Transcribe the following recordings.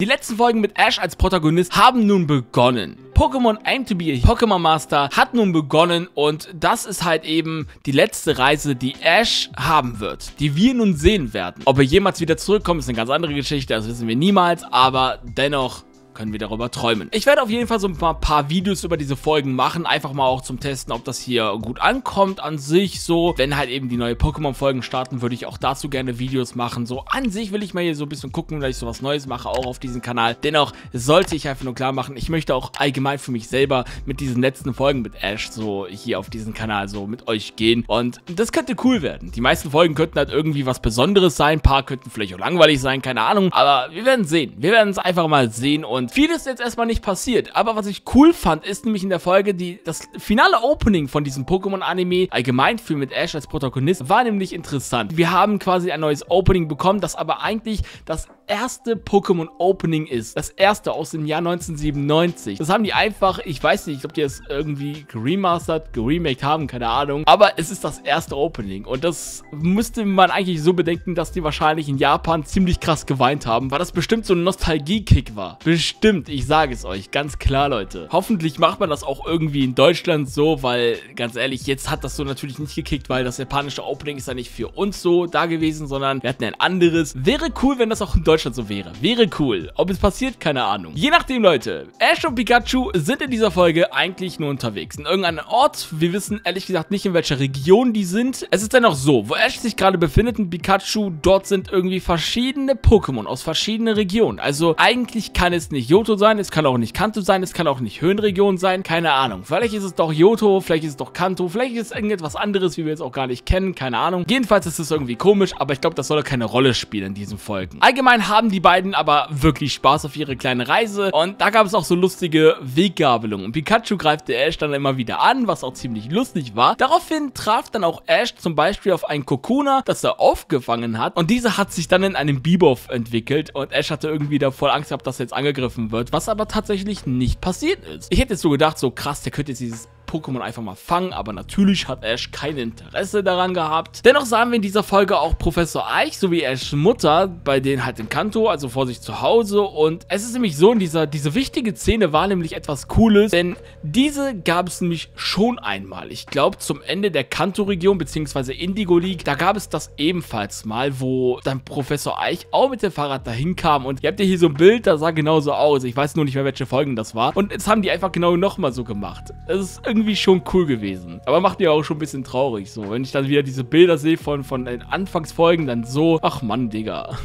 Die letzten Folgen mit Ash als Protagonist haben nun begonnen. Pokémon Aim to be a Pokémon Master hat nun begonnen und das ist halt eben die letzte Reise, die Ash haben wird, die wir nun sehen werden. Ob er jemals wieder zurückkommt, ist eine ganz andere Geschichte, das wissen wir niemals, aber dennoch können wir darüber träumen. Ich werde auf jeden Fall so ein paar Videos über diese Folgen machen, einfach mal auch zum Testen, ob das hier gut ankommt an sich so. Wenn halt eben die neue Pokémon-Folgen starten, würde ich auch dazu gerne Videos machen. So an sich will ich mal hier so ein bisschen gucken, dass ich sowas Neues mache, auch auf diesem Kanal. Dennoch sollte ich einfach nur klar machen, ich möchte auch allgemein für mich selber mit diesen letzten Folgen mit Ash so hier auf diesem Kanal so mit euch gehen und das könnte cool werden. Die meisten Folgen könnten halt irgendwie was Besonderes sein, ein paar könnten vielleicht auch langweilig sein, keine Ahnung, aber wir werden sehen. Wir werden es einfach mal sehen und vieles ist jetzt erstmal nicht passiert, aber was ich cool fand, ist nämlich in der Folge, das finale Opening von diesem Pokémon-Anime, allgemein viel mit Ash als Protagonist, war nämlich interessant. Wir haben quasi ein neues Opening bekommen, das aber eigentlich das erste Pokémon-Opening ist. Das erste aus dem Jahr 1997. Das haben die einfach, ich weiß nicht, ob die das irgendwie geremaked haben, keine Ahnung, aber es ist das erste Opening und das müsste man eigentlich so bedenken, dass die wahrscheinlich in Japan ziemlich krass geweint haben, weil das bestimmt so ein Nostalgie-Kick war. Bestimmt, ich sage es euch, ganz klar, Leute. Hoffentlich macht man das auch irgendwie in Deutschland so, weil, ganz ehrlich, jetzt hat das so natürlich nicht gekickt, weil das japanische Opening ist ja nicht für uns so da gewesen, sondern wir hatten ein anderes. Wäre cool, wenn das auch in Deutschland so wäre. Wäre cool. Ob es passiert, keine Ahnung. Je nachdem, Leute, Ash und Pikachu sind in dieser Folge eigentlich nur unterwegs. In irgendeinem Ort, wir wissen ehrlich gesagt nicht, in welcher Region die sind. Es ist dennoch so, wo Ash sich gerade befindet und Pikachu, dort sind irgendwie verschiedene Pokémon aus verschiedenen Regionen. Also, eigentlich kann es nicht Johto sein, es kann auch nicht Kanto sein, es kann auch nicht Höhenregion sein, keine Ahnung. Vielleicht ist es doch Johto, vielleicht ist es doch Kanto, vielleicht ist es irgendetwas anderes, wie wir jetzt auch gar nicht kennen, keine Ahnung. Jedenfalls ist es irgendwie komisch, aber ich glaube, das soll keine Rolle spielen in diesen Folgen. Allgemein haben die beiden aber wirklich Spaß auf ihre kleine Reise und da gab es auch so lustige Weggabelungen. Und Pikachu greift der Ash dann immer wieder an, was auch ziemlich lustig war. Daraufhin traf dann auch Ash zum Beispiel auf einen Kokuna, das er aufgefangen hat und diese hat sich dann in einem Bebop entwickelt und Ash hatte irgendwie da voll Angst gehabt, dass er jetzt angegriffen wird, was aber tatsächlich nicht passiert ist. Ich hätte jetzt so gedacht, so krass, der könnte jetzt dieses Pokémon einfach mal fangen, aber natürlich hat Ash kein Interesse daran gehabt. Dennoch sahen wir in dieser Folge auch Professor Eich sowie Ashs Mutter, bei denen halt in Kanto, also vor sich zu Hause und es ist nämlich so, diese wichtige Szene war nämlich etwas Cooles, denn diese gab es nämlich schon einmal. Ich glaube zum Ende der Kanto-Region bzw. Indigo League, da gab es das ebenfalls mal, wo dann Professor Eich auch mit dem Fahrrad dahin kam und ihr habt ja hier so ein Bild, das sah genauso aus. Ich weiß nur nicht mehr, welche Folgen das war und jetzt haben die einfach genau nochmal so gemacht. Es ist irgendwie schon cool gewesen. Aber macht mir auch schon ein bisschen traurig, so. Wenn ich dann wieder diese Bilder sehe von den Anfangsfolgen, dann so, ach Mann, Digga.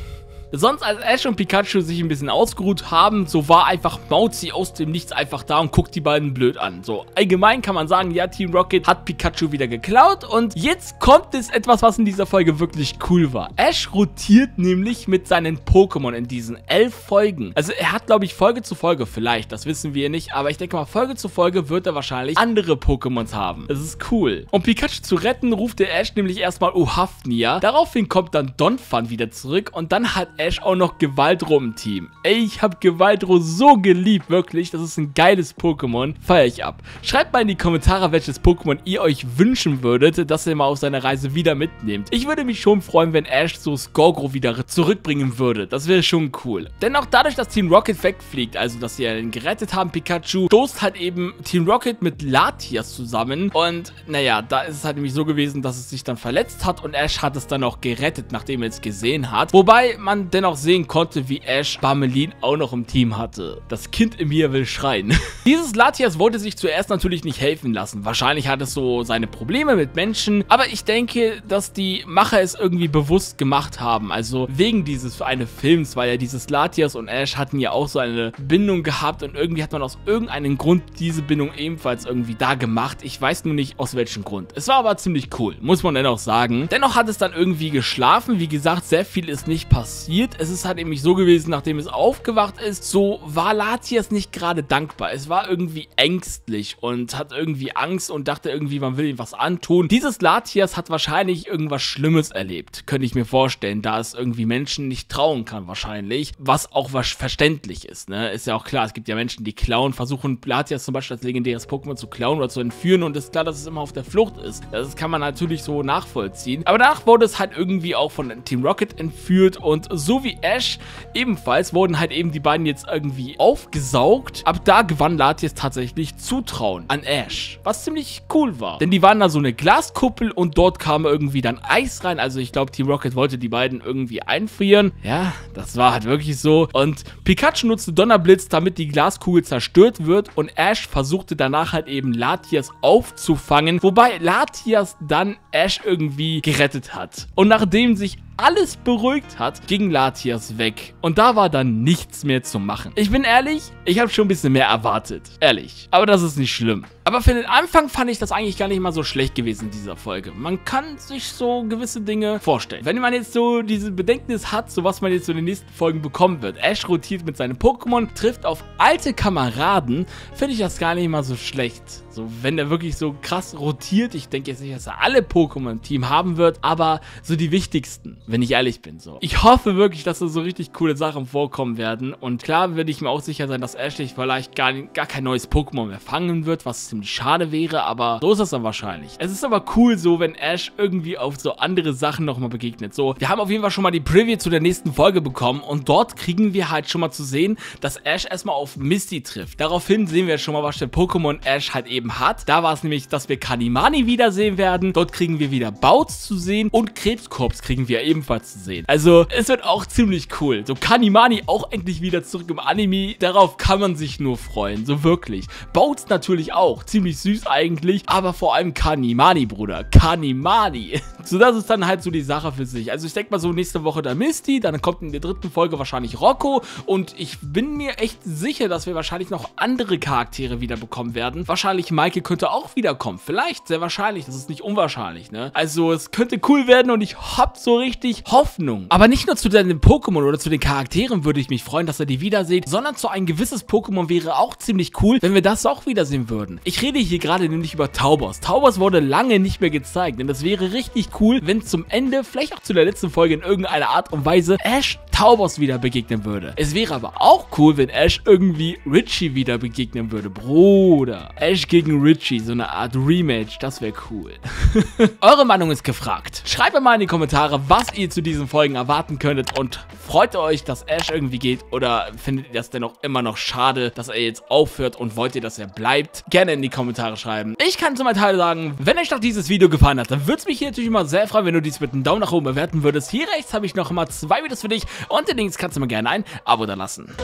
Sonst, als Ash und Pikachu sich ein bisschen ausgeruht haben, so war einfach Mauzi aus dem Nichts einfach da und guckt die beiden blöd an. So, allgemein kann man sagen, ja, Team Rocket hat Pikachu wieder geklaut und jetzt kommt es etwas, was in dieser Folge wirklich cool war. Ash rotiert nämlich mit seinen Pokémon in diesen 11 Folgen. Also, er hat, glaube ich, Folge zu Folge vielleicht, das wissen wir nicht, aber ich denke mal, Folge zu Folge wird er wahrscheinlich andere Pokémons haben. Das ist cool. Um Pikachu zu retten, ruft der Ash nämlich erstmal Ohafnia. Daraufhin kommt dann Donphan wieder zurück und dann hat Ash auch noch Gewaltro im Team. Ey, ich habe Gewaltro so geliebt, wirklich. Das ist ein geiles Pokémon. Feier ich ab. Schreibt mal in die Kommentare, welches Pokémon ihr euch wünschen würdet, dass ihr mal auf seiner Reise wieder mitnehmt. Ich würde mich schon freuen, wenn Ash so Skorgro wieder zurückbringen würde. Das wäre schon cool. Denn auch dadurch, dass Team Rocket wegfliegt, also dass sie ihn gerettet haben, Pikachu, stoßt halt eben Team Rocket mit Latias zusammen. Und naja, da ist es halt nämlich so gewesen, dass es sich dann verletzt hat und Ash hat es dann auch gerettet, nachdem er es gesehen hat. Wobei man dennoch sehen konnte, wie Ash Barmelin auch noch im Team hatte. Das Kind in mir will schreien. Dieses Latias wollte sich zuerst natürlich nicht helfen lassen. Wahrscheinlich hat es so seine Probleme mit Menschen, aber ich denke, dass die Macher es irgendwie bewusst gemacht haben. Also wegen dieses eines Films, weil ja dieses Latias und Ash hatten ja auch so eine Bindung gehabt und irgendwie hat man aus irgendeinem Grund diese Bindung ebenfalls irgendwie da gemacht. Ich weiß nur nicht, aus welchem Grund. Es war aber ziemlich cool, muss man dennoch sagen. Dennoch hat es dann irgendwie geschlafen. Wie gesagt, sehr viel ist nicht passiert. Es ist halt nämlich so gewesen, nachdem es aufgewacht ist, so war Latias nicht gerade dankbar. Es war irgendwie ängstlich und hat irgendwie Angst und dachte irgendwie, man will ihm was antun. Dieses Latias hat wahrscheinlich irgendwas Schlimmes erlebt, könnte ich mir vorstellen, da es irgendwie Menschen nicht trauen kann wahrscheinlich, was auch verständlich ist, ne? Ist ja auch klar, es gibt ja Menschen, die klauen, versuchen Latias zum Beispiel als legendäres Pokémon zu klauen oder zu entführen und es ist klar, dass es immer auf der Flucht ist. Das kann man natürlich so nachvollziehen. Aber danach wurde es halt irgendwie auch von Team Rocket entführt und so so wie Ash ebenfalls, wurden halt eben die beiden jetzt irgendwie aufgesaugt. Ab da gewann Latias tatsächlich Zutrauen an Ash, was ziemlich cool war. Denn die waren da so eine Glaskuppel und dort kam irgendwie dann Eis rein. Also ich glaube, Team Rocket wollte die beiden irgendwie einfrieren. Ja, das war halt wirklich so. Und Pikachu nutzte Donnerblitz, damit die Glaskugel zerstört wird. Und Ash versuchte danach halt eben Latias aufzufangen. Wobei Latias dann Ash irgendwie gerettet hat. Und nachdem sich alles beruhigt hat, ging Latias weg. Und da war dann nichts mehr zu machen. Ich bin ehrlich, ich habe schon ein bisschen mehr erwartet. Ehrlich. Aber das ist nicht schlimm. Aber für den Anfang fand ich das eigentlich gar nicht mal so schlecht gewesen in dieser Folge. Man kann sich so gewisse Dinge vorstellen. Wenn man jetzt so diese Bedenken hat, so was man jetzt so in den nächsten Folgen bekommen wird. Ash rotiert mit seinen Pokémon, trifft auf alte Kameraden. Finde ich das gar nicht mal so schlecht. So, wenn er wirklich so krass rotiert. Ich denke jetzt nicht, dass er alle Pokémon im Team haben wird, aber so die wichtigsten. Wenn ich ehrlich bin, so. Ich hoffe wirklich, dass da so richtig coole Sachen vorkommen werden. Und klar werde ich mir auch sicher sein, dass Ashley vielleicht gar kein neues Pokémon mehr fangen wird, was ziemlich schade wäre, aber so ist das dann wahrscheinlich. Es ist aber cool so, wenn Ash irgendwie auf so andere Sachen nochmal begegnet. So, wir haben auf jeden Fall schon mal die Preview zu der nächsten Folge bekommen und dort kriegen wir halt schon mal zu sehen, dass Ash erstmal auf Misty trifft. Daraufhin sehen wir schon mal, was der Pokémon Ash halt eben hat. Da war es nämlich, dass wir Kanimani wiedersehen werden. Dort kriegen wir wieder Bautz zu sehen und Krebskorps kriegen wir eben zu sehen. Also, es wird auch ziemlich cool. So, Kanimani auch endlich wieder zurück im Anime. Darauf kann man sich nur freuen. So, wirklich. Bautz natürlich auch. Ziemlich süß eigentlich. Aber vor allem Kanimani, Bruder. Kanimani. So, das ist dann halt so die Sache für sich. Also, ich denke mal so, nächste Woche dann Misty. Dann kommt in der dritten Folge wahrscheinlich Rocco. Und ich bin mir echt sicher, dass wir wahrscheinlich noch andere Charaktere wieder bekommen werden. Wahrscheinlich Michael könnte auch wiederkommen. Vielleicht, sehr wahrscheinlich. Das ist nicht unwahrscheinlich, ne? Also, es könnte cool werden und ich hab so richtig Hoffnung. Aber nicht nur zu den Pokémon oder zu den Charakteren würde ich mich freuen, dass ihr die wiederseht, sondern zu ein gewisses Pokémon wäre auch ziemlich cool, wenn wir das auch wiedersehen würden. Ich rede hier gerade nämlich über Taubos. Taubos wurde lange nicht mehr gezeigt, denn das wäre richtig cool, wenn zum Ende, vielleicht auch zu der letzten Folge in irgendeiner Art und Weise, Ash Taubos wieder begegnen würde. Es wäre aber auch cool, wenn Ash irgendwie Richie wieder begegnen würde. Bruder. Ash gegen Richie, so eine Art Rematch, das wäre cool. Eure Meinung ist gefragt. Schreibt mir mal in die Kommentare, was ihr zu diesen Folgen erwarten könntet und freut ihr euch, dass Ash irgendwie geht oder findet ihr das dennoch immer noch schade, dass er jetzt aufhört und wollt ihr, dass er bleibt? Gerne in die Kommentare schreiben. Ich kann zu meinem Teil sagen, wenn euch doch dieses Video gefallen hat, dann würde es mich hier natürlich immer sehr freuen, wenn du dies mit einem Daumen nach oben bewerten würdest. Hier rechts habe ich noch immer 2 Videos für dich und den Links kannst du mir gerne ein Abo da lassen.